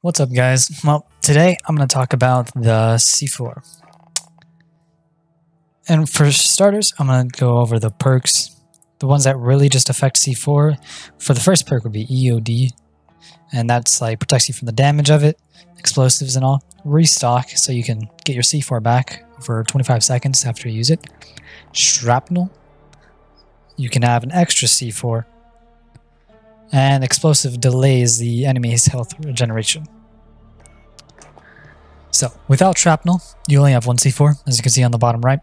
What's up, guys? Well, today I'm going to talk about the C4. And for starters, I'm going to go over the perks. The ones that really just affect C4. For the first perk would be EOD. And that's like protects you from the damage of it, explosives and all. Restock, so you can get your C4 back for 25 seconds after you use it. Shrapnel. You can have an extra C4. And explosive delays the enemy's health regeneration. So, without shrapnel, you only have one C4, as you can see on the bottom right.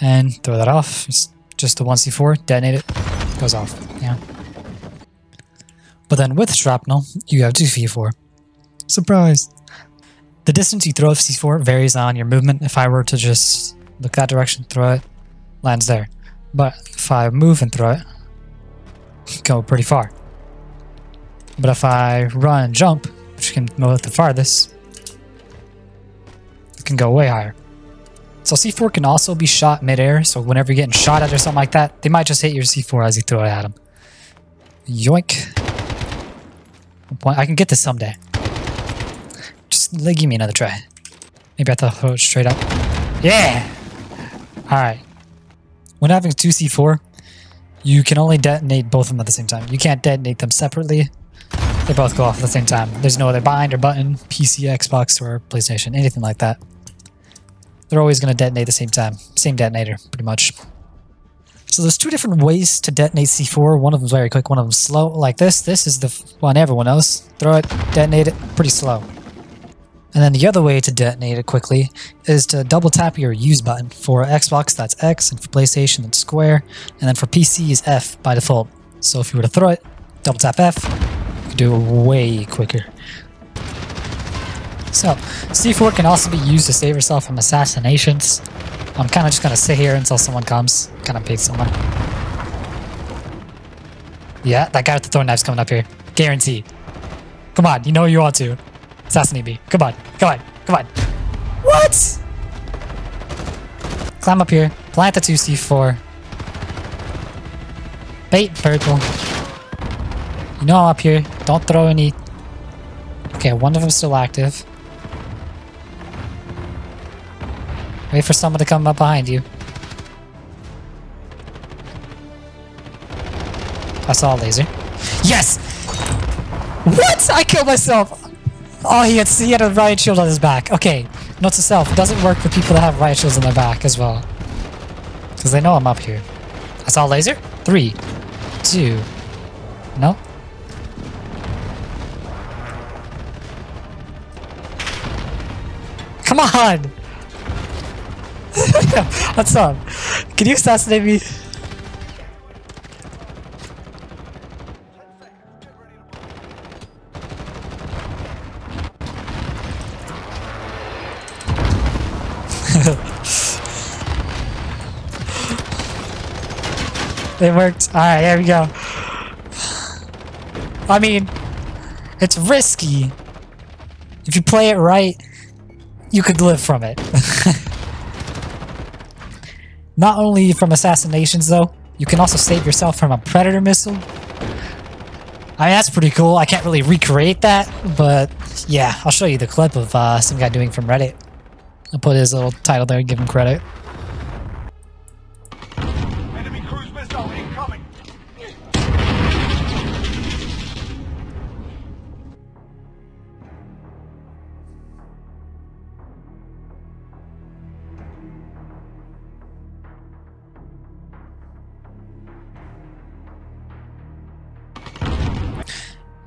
And throw that off, it's just the one C4, detonate it, it goes off, yeah. But then with shrapnel, you have two C4. Surprise! The distance you throw of C4 varies on your movement. If I were to just look that direction, throw it, lands there. But if I move and throw it, go pretty far. But if I run and jump, which can move the farthest, it can go way higher. So C4 can also be shot midair, so whenever you're getting shot at or something like that, they might just hit your C4 as you throw it at them. Yoink. I can get this someday. Just give me another try. Maybe I have to throw it straight up. Yeah! Alright. When having two C4, you can only detonate both of them at the same time. You can't detonate them separately. They both go off at the same time. There's no other bind or button, PC, Xbox, or PlayStation, anything like that. They're always going to detonate at the same time. Same detonator, pretty much. So there's two different ways to detonate C4. One of them's very quick, one of them's slow, like this. This is the one everyone else. Throw it, detonate it, pretty slow. And then the other way to detonate it quickly is to double tap your use button. For Xbox, that's X, and for PlayStation, that's square, and then for PC is F by default. So if you were to throw it, double tap F, you can do it way quicker. So, C4 can also be used to save yourself from assassinations. I'm kind of just going to sit here until someone comes. Kind of bait someone. Yeah, that guy with the throwing knife's coming up here. Guaranteed. Come on, you know you want to. Assassinate me. Come on. Come on. Come on. What? Climb up here. Plant the 2 C4. Bait purple. You know I'm up here. Don't throw any... Okay, one of them's still active. Wait for someone to come up behind you. I saw a laser. Yes! What? I killed myself! Oh, he had a riot shield on his back. Okay, note to self, it doesn't work for people that have riot shields on their back as well. Because they know I'm up here. I saw a laser. 3, 2... No? Come on! What's up? Can you assassinate me? It worked. Alright, here we go. I mean, it's risky. If you play it right, you could live from it. Not only from assassinations, though, you can also save yourself from a predator missile. I mean, that's pretty cool. I can't really recreate that, but yeah, I'll show you the clip of some guy doing from Reddit. I'll put his little title there and give him credit.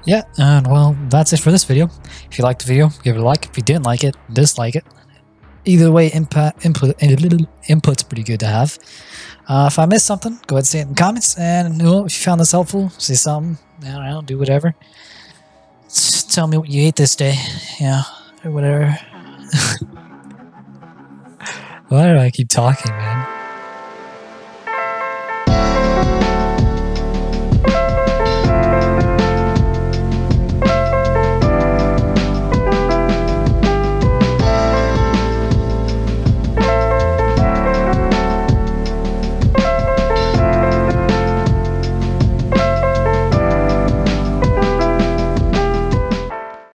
Yeah, and well, that's it for this video. If you liked the video, give it a like. If you didn't like it, dislike it. Either way, input's pretty good to have. If I missed something, go ahead and say it in the comments. And well, if you found this helpful, say something. I don't know, do whatever. Just tell me what you ate this day. Yeah, or whatever. Why do I keep talking, man?